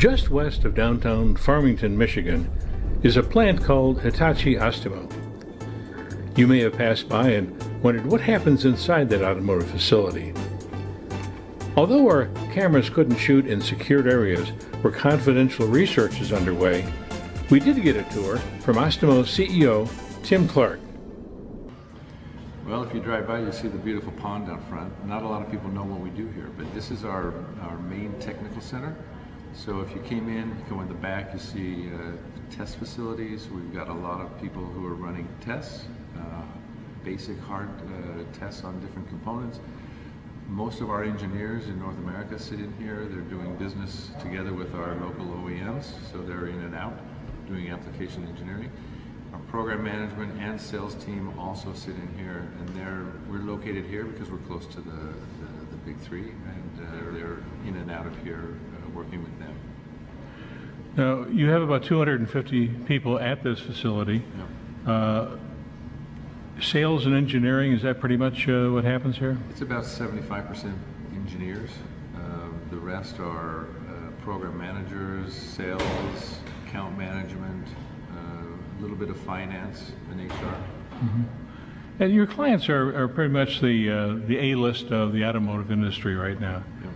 Just west of downtown Farmington, Michigan, is a plant called Hitachi Astemo. You may have passed by and wondered what happens inside that automotive facility. Although our cameras couldn't shoot in secured areas where confidential research is underway, we did get a tour from Astemo CEO Tim Clark. Well, if you drive by, you see the beautiful pond out front. Not a lot of people know what we do here, but this is our main technical center. So if you came in, you go in the back, you see test facilities. We've got a lot of people who are running tests, basic hard tests on different components. Most of our engineers in North America sit in here. They're doing business together with our local OEMs, so they're in and out doing application engineering. Our program management and sales team also sit in here, and we're located here because we're close to the big three, and they're in and out of here working with them. Now, you have about 250 people at this facility. Yeah. Sales and engineering, is that pretty much what happens here? It's about 75% engineers. The rest are program managers, sales, account management, a little bit of finance and HR. Mm-hmm. And your clients are pretty much the A-list of the automotive industry right now. Yep.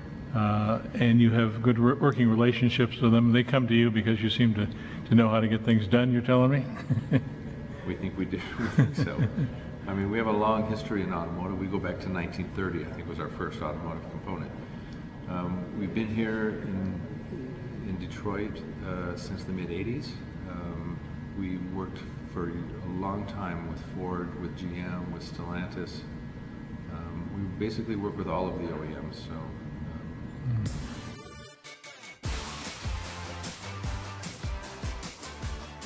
And you have good working relationships with them. They come to you because you seem to know how to get things done, you're telling me? We think we do. We think so. I mean, we have a long history in automotive. We go back to 1930, I think, was our first automotive component. We've been here in Detroit since the mid-80s. We worked for a long time with Ford, with GM, with Stellantis. We basically work with all of the OEMs. So.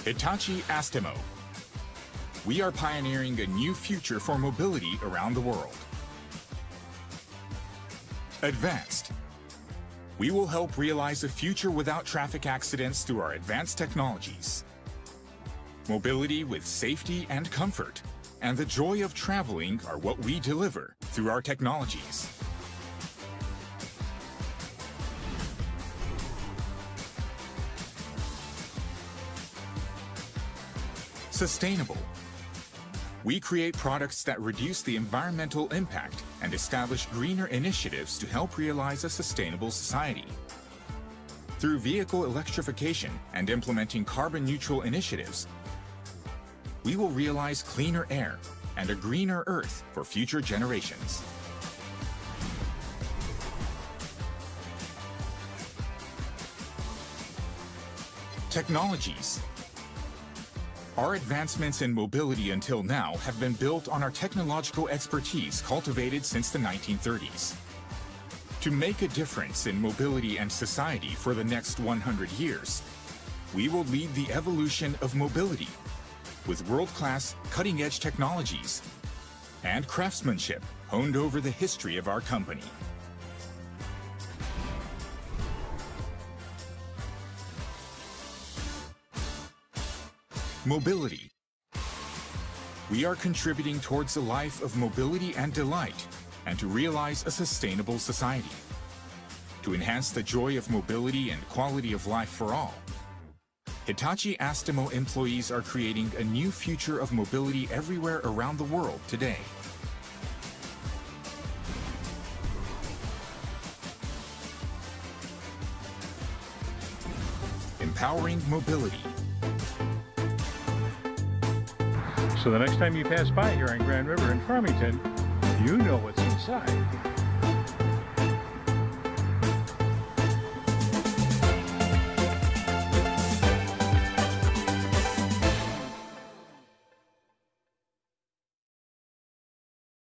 Hitachi Astemo. We are pioneering a new future for mobility around the world. Advanced. We will help realize a future without traffic accidents through our advanced technologies. Mobility with safety and comfort, and the joy of traveling are what we deliver through our technologies. Sustainable. We create products that reduce the environmental impact and establish greener initiatives to help realize a sustainable society. Through vehicle electrification and implementing carbon-neutral initiatives, we will realize cleaner air and a greener earth for future generations. Technologies. Our advancements in mobility until now have been built on our technological expertise cultivated since the 1930s. To make a difference in mobility and society for the next 100 years, we will lead the evolution of mobility with world-class, cutting-edge technologies and craftsmanship honed over the history of our company. Mobility. We are contributing towards a life of mobility and delight, and to realize a sustainable society. To enhance the joy of mobility and quality of life for all, Hitachi Astemo employees are creating a new future of mobility everywhere around the world today. Empowering mobility. So the next time you pass by here on Grand River in Farmington, you know what's inside.